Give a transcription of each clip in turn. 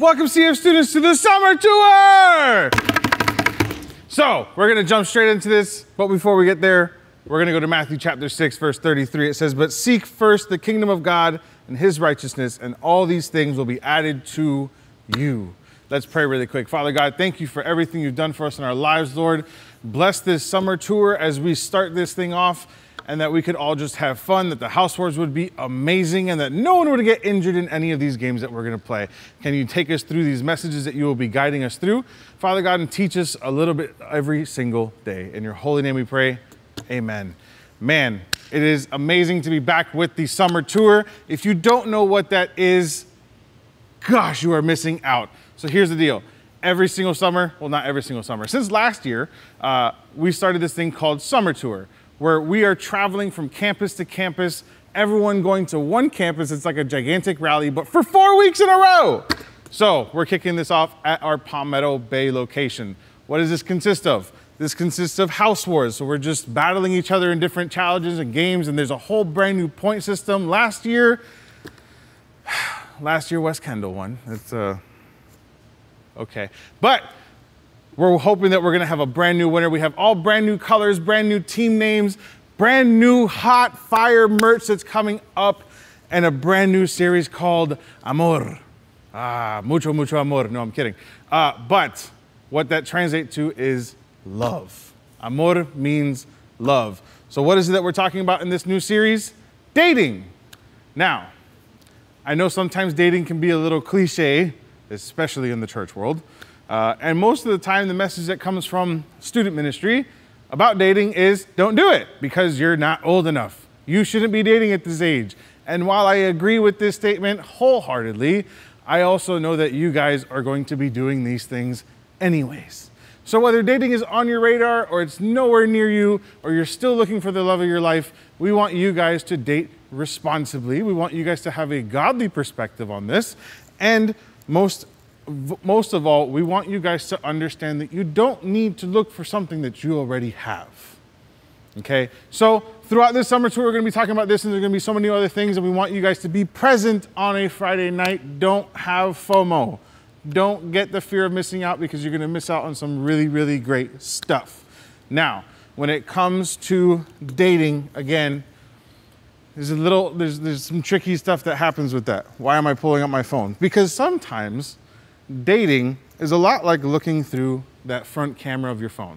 Welcome CF students to the summer tour. So we're gonna jump straight into this, but before we get there, we're gonna go to Matthew chapter 6, verse 33. It says, but seek first the kingdom of God and his righteousness, and all these things will be added to you. Let's pray really quick. Father God, thank you for everything you've done for us in our lives, Lord. Bless this summer tour as we start this thing off, and that we could all just have fun, that the house wars would be amazing, and that no one would get injured in any of these games that we're gonna play. Can you take us through these messages that you will be guiding us through, Father God, and teach us a little bit every single day. In your holy name we pray, amen. Man, it is amazing to be back with the summer tour. If you don't know what that is, gosh, you are missing out. So here's the deal. Every single summer, well, not every single summer, since last year, we started this thing called Summer Tour, where we are traveling from campus to campus, everyone going to one campus. It's like a gigantic rally, but for 4 weeks in a row. So we're kicking this off at our Palmetto Bay location. What does this consist of? This consists of house wars. So we're just battling each other in different challenges and games, and there's a whole brand new point system. Last year West Kendall won. It's okay, but we're hoping that we're gonna have a brand new winner. We have all brand new colors, brand new team names, brand new hot fire merch that's coming up, and a brand new series called Amor. Ah, mucho, mucho amor. No, I'm kidding. But what that translates to is love. Amor means love. So what is it that we're talking about in this new series? Dating. Now, I know sometimes dating can be a little cliche, especially in the church world. And most of the time, the message that comes from student ministry about dating is don't do it because you're not old enough. You shouldn't be dating at this age. And while I agree with this statement wholeheartedly, I also know that you guys are going to be doing these things anyways. So whether dating is on your radar or it's nowhere near you, or you're still looking for the love of your life, we want you guys to date responsibly. We want you guys to have a godly perspective on this. And most of all, we want you guys to understand that you don't need to look for something that you already have, okay? So throughout this summer tour, we're gonna be talking about this, and there's gonna be so many other things, and we want you guys to be present on a Friday night. Don't have FOMO. Don't get the fear of missing out, because you're gonna miss out on some really, really great stuff. Now, when it comes to dating, again, there's some tricky stuff that happens with that. Why am I pulling up my phone? Because sometimes dating is a lot like looking through that front camera of your phone.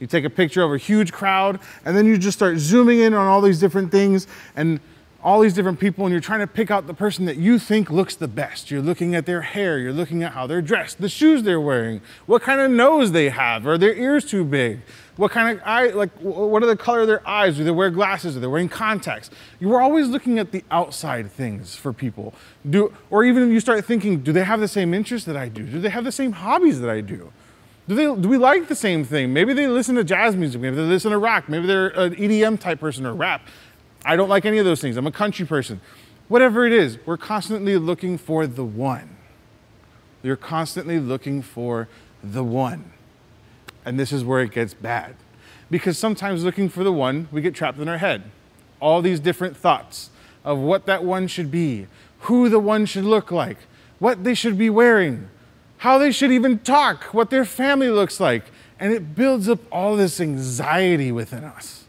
You take a picture of a huge crowd, and then you just start zooming in on all these different things and all these different people, and you're trying to pick out the person that you think looks the best. You're looking at their hair, you're looking at how they're dressed, the shoes they're wearing, what kind of nose they have, are their ears too big? What kind of eye, like what are the color of their eyes? Do they wear glasses? Are they wearing contacts? You were always looking at the outside things for people. Or even you start thinking, do they have the same interests that I do? Do they have the same hobbies that I do? Do we like the same thing? Maybe they listen to jazz music, maybe they listen to rock, maybe they're an EDM type person or rap. I don't like any of those things. I'm a country person. Whatever it is, we're constantly looking for the one. You're constantly looking for the one. And this is where it gets bad. Because sometimes looking for the one, we get trapped in our head. All these different thoughts of what that one should be, who the one should look like, what they should be wearing, how they should even talk, what their family looks like. And it builds up all this anxiety within us.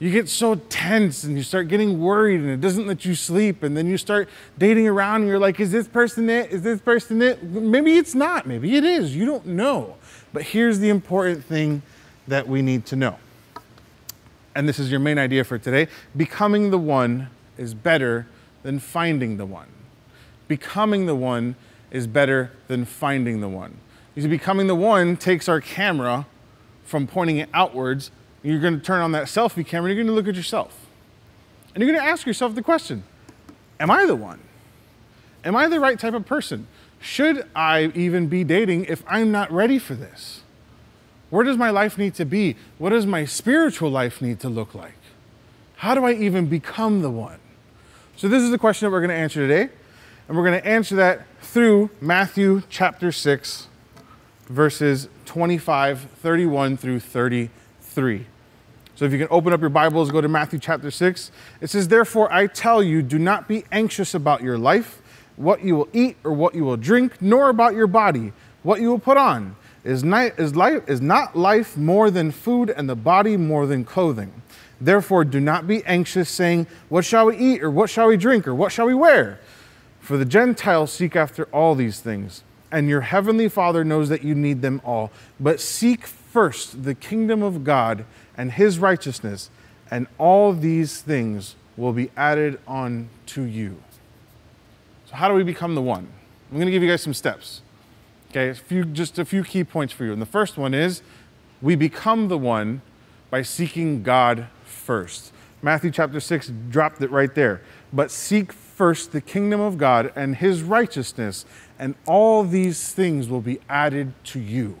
You get so tense and you start getting worried, and it doesn't let you sleep. And then you start dating around and you're like, is this person it? Is this person it? Maybe it's not, maybe it is, you don't know. But here's the important thing that we need to know. And this is your main idea for today. Becoming the one is better than finding the one. Becoming the one is better than finding the one. You see, becoming the one takes our camera from pointing it outwards. You're gonna turn on that selfie camera, you're gonna look at yourself. And you're gonna ask yourself the question, am I the one? Am I the right type of person? Should I even be dating if I'm not ready for this? Where does my life need to be? What does my spiritual life need to look like? How do I even become the one? So this is the question that we're gonna answer today. And we're gonna answer that through Matthew chapter 6, verses 25, 31 through 33. So if you can open up your Bibles, go to Matthew chapter 6. It says, therefore, I tell you, do not be anxious about your life, what you will eat or what you will drink, nor about your body, what you will put on. Is not life more than food, and the body more than clothing? Therefore, do not be anxious, saying, what shall we eat, or what shall we drink, or what shall we wear? For the Gentiles seek after all these things, and your heavenly Father knows that you need them all. But seek first the kingdom of God and his righteousness, and all these things will be added on to you. So how do we become the one? I'm going to give you guys some steps. Okay, just a few key points for you. And the first one is, we become the one by seeking God first. Matthew chapter 6 dropped it right there. But seek first the kingdom of God and his righteousness, and all these things will be added to you.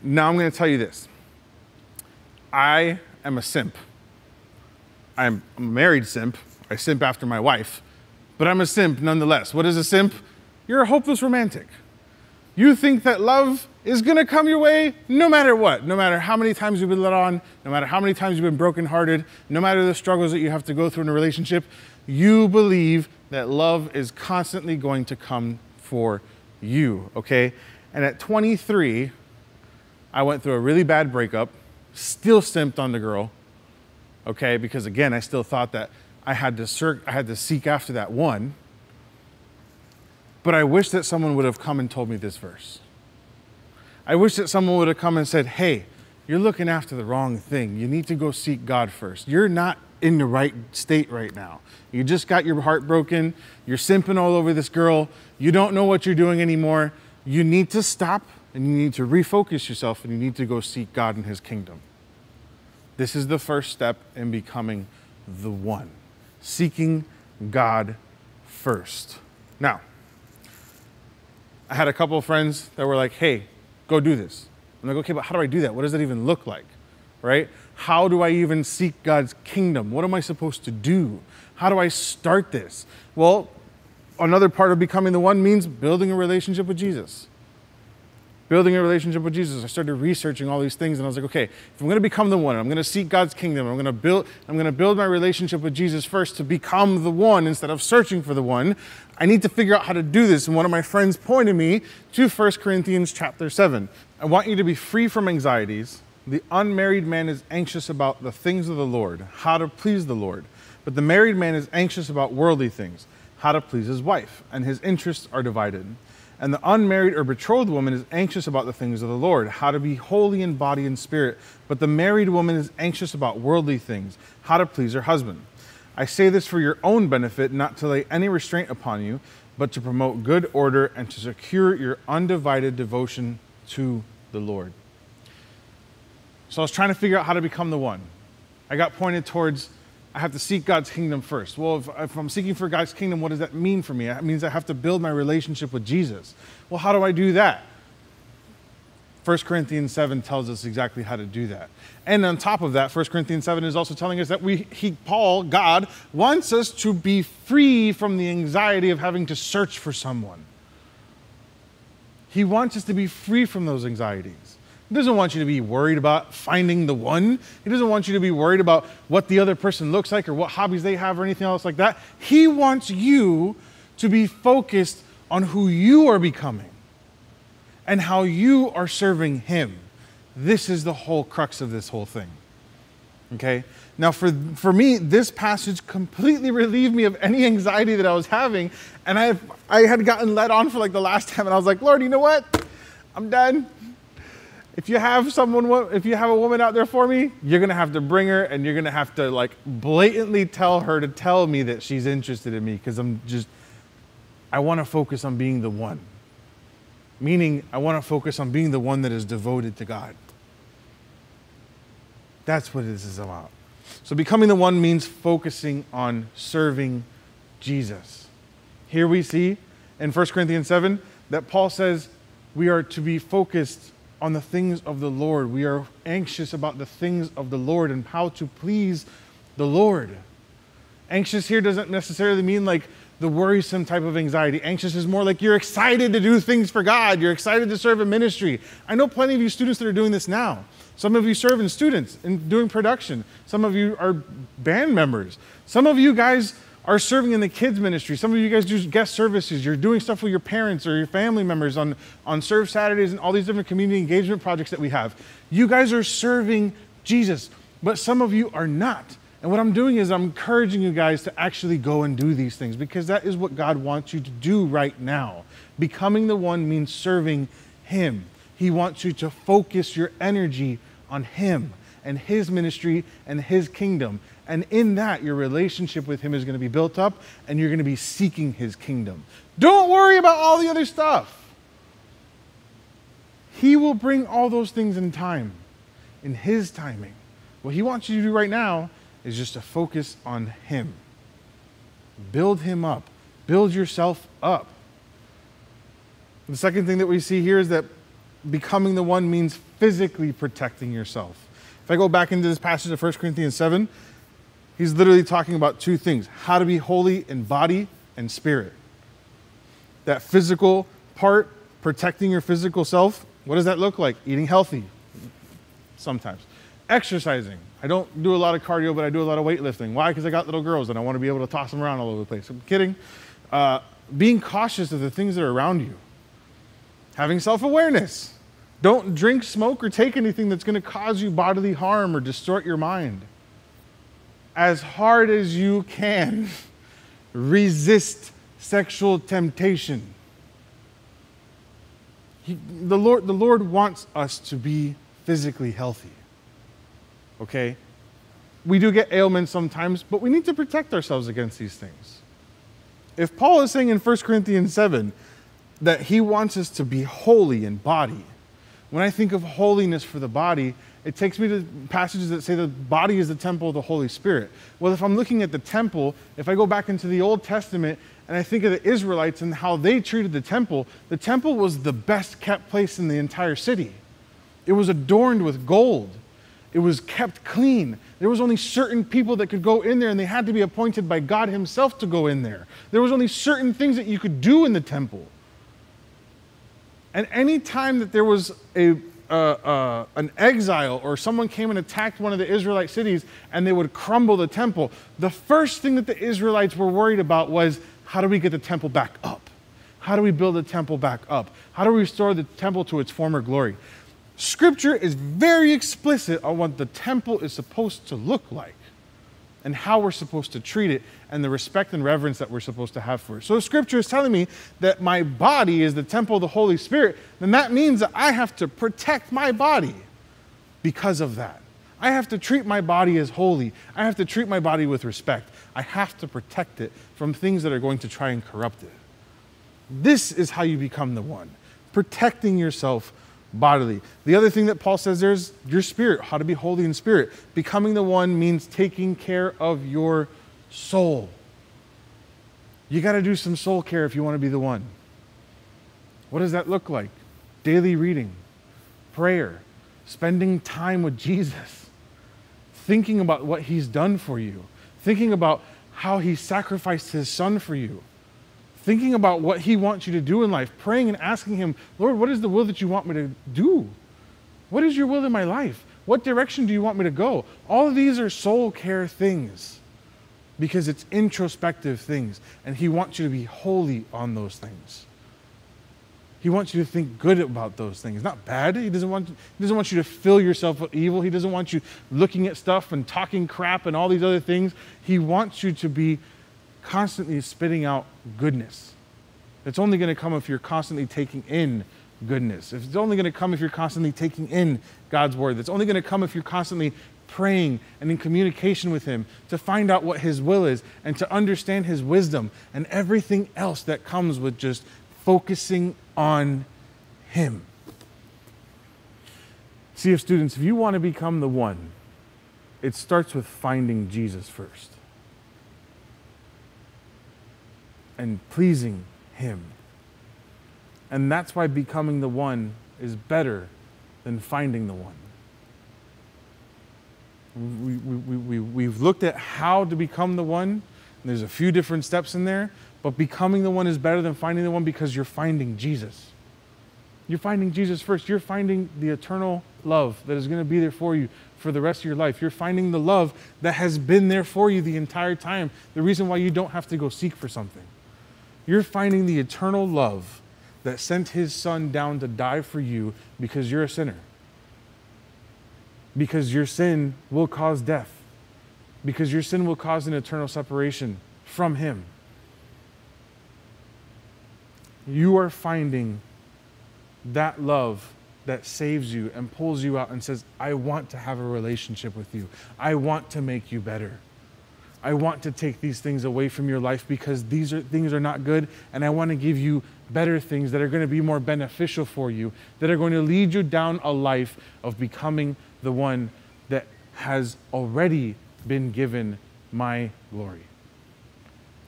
Now I'm going to tell you this. I am a simp. I'm a married simp. I simp after my wife, but I'm a simp nonetheless. What is a simp? You're a hopeless romantic. You think that love is gonna come your way no matter what, no matter how many times you've been let on, no matter how many times you've been brokenhearted, no matter the struggles that you have to go through in a relationship, you believe that love is constantly going to come for you, okay? And at 23, I went through a really bad breakup, still simped on the girl, okay? Because again, I still thought that I had to seek after that one. But I wish that someone would have come and told me this verse. I wish that someone would have come and said, hey, you're looking after the wrong thing. You need to go seek God first. You're not in the right state right now. You just got your heart broken. You're simping all over this girl. You don't know what you're doing anymore. You need to stop, and you need to refocus yourself, and you need to go seek God and his kingdom. This is the first step in becoming the one. Seeking God first. Now, I had a couple of friends that were like, hey, go do this. I'm like, okay, but how do I do that? What does that even look like, right? How do I even seek God's kingdom? What am I supposed to do? How do I start this? Well, another part of becoming the one means building a relationship with Jesus. Building a relationship with Jesus. I started researching all these things, and I was like, okay, if I'm going to become the one, I'm going to seek God's kingdom, I'm going to build my relationship with Jesus first to become the one instead of searching for the one. I need to figure out how to do this. And one of my friends pointed me to First Corinthians chapter 7. I want you to be free from anxieties. The unmarried man is anxious about the things of the Lord, how to please the Lord. But the married man is anxious about worldly things, how to please his wife, and his interests are divided. And the unmarried or betrothed woman is anxious about the things of the Lord, how to be holy in body and spirit. But the married woman is anxious about worldly things, how to please her husband. I say this for your own benefit, not to lay any restraint upon you, but to promote good order and to secure your undivided devotion to the Lord. So I was trying to figure out how to become the one. I got pointed towards, I have to seek God's kingdom first. Well, if I'm seeking for God's kingdom, what does that mean for me? It means I have to build my relationship with Jesus. Well, how do I do that? 1 Corinthians 7 tells us exactly how to do that. And on top of that, 1 Corinthians 7 is also telling us that God wants us to be free from the anxiety of having to search for someone. He wants us to be free from those anxieties. He doesn't want you to be worried about finding the one. He doesn't want you to be worried about what the other person looks like or what hobbies they have or anything else like that. He wants you to be focused on who you are becoming and how you are serving him. This is the whole crux of this whole thing. Okay? Now for me, this passage completely relieved me of any anxiety that I was having. And I had gotten let on for like the last time, and I was like, Lord, you know what? I'm done. If you have a woman out there for me, you're going to have to bring her, and you're going to have to like blatantly tell her to tell me that she's interested in me, because I want to focus on being the one. Meaning, I want to focus on being the one that is devoted to God. That's what this is about. So becoming the one means focusing on serving Jesus. Here we see in 1 Corinthians 7 that Paul says we are to be focused on the things of the Lord. We are anxious about the things of the Lord and how to please the Lord. Anxious here doesn't necessarily mean like the worrisome type of anxiety. Anxious is more like you're excited to do things for God. You're excited to serve in ministry. I know plenty of you students that are doing this now. Some of you serve in students and doing production. Some of you are band members. Some of you guys are serving in the kids ministry. Some of you guys do guest services. You're doing stuff with your parents or your family members on Serve Saturdays and all these different community engagement projects that we have. You guys are serving Jesus, but some of you are not. And what I'm doing is I'm encouraging you guys to actually go and do these things, because that is what God wants you to do right now. Becoming the one means serving Him. He wants you to focus your energy on Him and His ministry and His kingdom. And in that, your relationship with Him is going to be built up, and you're going to be seeking His kingdom. Don't worry about all the other stuff. He will bring all those things in time, in His timing. What He wants you to do right now is just to focus on Him. Build Him up. Build yourself up. The second thing that we see here is that becoming the one means physically protecting yourself. If I go back into this passage of 1 Corinthians 7, he's literally talking about two things: how to be holy in body and spirit. That physical part, protecting your physical self, what does that look like? Eating healthy, sometimes. Exercising. I don't do a lot of cardio, but I do a lot of weightlifting. Why? Because I got little girls and I want to be able to toss them around all over the place. I'm kidding. Being cautious of the things that are around you. Having self-awareness. Don't drink, smoke, or take anything that's going to cause you bodily harm or distort your mind. As hard as you can, resist sexual temptation. The Lord wants us to be physically healthy. Okay? We do get ailments sometimes, but we need to protect ourselves against these things. If Paul is saying in 1 Corinthians 7 that he wants us to be holy in body, when I think of holiness for the body, it takes me to passages that say the body is the temple of the Holy Spirit. Well, if I'm looking at the temple, if I go back into the Old Testament and I think of the Israelites and how they treated the temple was the best kept place in the entire city. It was adorned with gold. It was kept clean. There was only certain people that could go in there, and they had to be appointed by God Himself to go in there. There was only certain things that you could do in the temple. And any time that there was an exile or someone came and attacked one of the Israelite cities and they would crumble the temple, the first thing that the Israelites were worried about was, how do we get the temple back up? How do we build the temple back up? How do we restore the temple to its former glory? Scripture is very explicit on what the temple is supposed to look like and how we're supposed to treat it and the respect and reverence that we're supposed to have for it. So if Scripture is telling me that my body is the temple of the Holy Spirit, then that means that I have to protect my body because of that. I have to treat my body as holy. I have to treat my body with respect. I have to protect it from things that are going to try and corrupt it. This is how you become the one, protecting yourself bodily. The other thing that Paul says there is your spirit, how to be holy in spirit. Becoming the one means taking care of your soul. You got to do some soul care if you want to be the one. What does that look like? Daily reading, prayer, spending time with Jesus, thinking about what He's done for you, thinking about how He sacrificed His Son for you, thinking about what He wants you to do in life, praying and asking Him, Lord, what is the will that you want me to do? What is your will in my life? What direction do you want me to go? All of these are soul care things because it's introspective things, and He wants you to be holy on those things. He wants you to think good about those things, not bad. He doesn't want you to fill yourself with evil. He doesn't want you looking at stuff and talking crap and all these other things. He wants you to be constantly spitting out goodness. It's only going to come if you're constantly taking in goodness. It's only going to come if you're constantly taking in God's word. It's only going to come if you're constantly praying and in communication with Him to find out what His will is and to understand His wisdom and everything else that comes with just focusing on Him. See, if students, if you want to become the one, it starts with finding Jesus first and pleasing Him. And that's why becoming the one is better than finding the one. We've looked at how to become the one, and there's a few different steps in there, but becoming the one is better than finding the one because you're finding Jesus. You're finding Jesus first. You're finding the eternal love that is going to be there for you for the rest of your life. You're finding the love that has been there for you the entire time. The reason why you don't have to go seek for something. You're finding the eternal love that sent his son down to die for you because you're a sinner. Because your sin will cause death. Because your sin will cause an eternal separation from him. You are finding that love that saves you and pulls you out and says, I want to have a relationship with you. I want to make you better. I want to take these things away from your life because things are not good, and I want to give you better things that are going to be more beneficial for you, that are going to lead you down a life of becoming the one that has already been given my glory,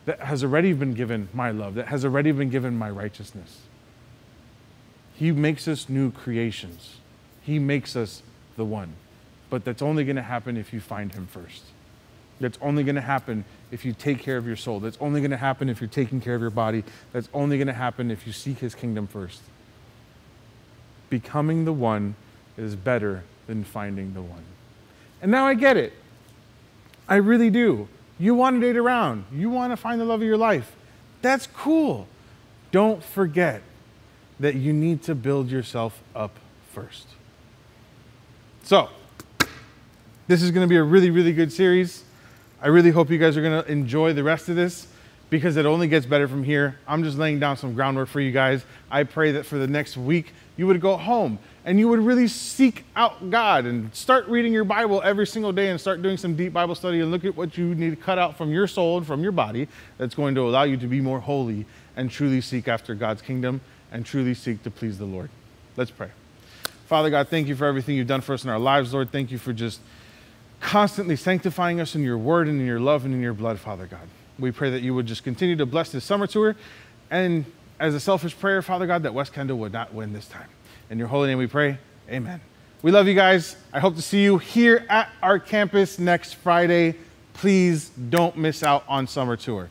that has already been given my love, that has already been given my righteousness. He makes us new creations. He makes us the one. But that's only going to happen if you find him first. That's only going to happen if you take care of your soul. That's only going to happen if you're taking care of your body. That's only going to happen if you seek his kingdom first. Becoming the one is better than finding the one. And now I get it. I really do. You want to date around. You want to find the love of your life. That's cool. Don't forget that you need to build yourself up first. So, this is going to be a really, really good series. I really hope you guys are going to enjoy the rest of this because it only gets better from here. I'm just laying down some groundwork for you guys. I pray that for the next week, you would go home and you would really seek out God and start reading your Bible every single day and start doing some deep Bible study and look at what you need to cut out from your soul and from your body that's going to allow you to be more holy and truly seek after God's kingdom and truly seek to please the Lord. Let's pray. Father God, thank you for everything you've done for us in our lives, Lord. Thank you for just constantly sanctifying us in your word and in your love and in your blood, Father God. We pray that you would just continue to bless this summer tour. And as a selfish prayer, Father God, that West Kendall would not win this time. In your holy name we pray, amen. We love you guys. I hope to see you here at our campus next Friday. Please don't miss out on summer tour.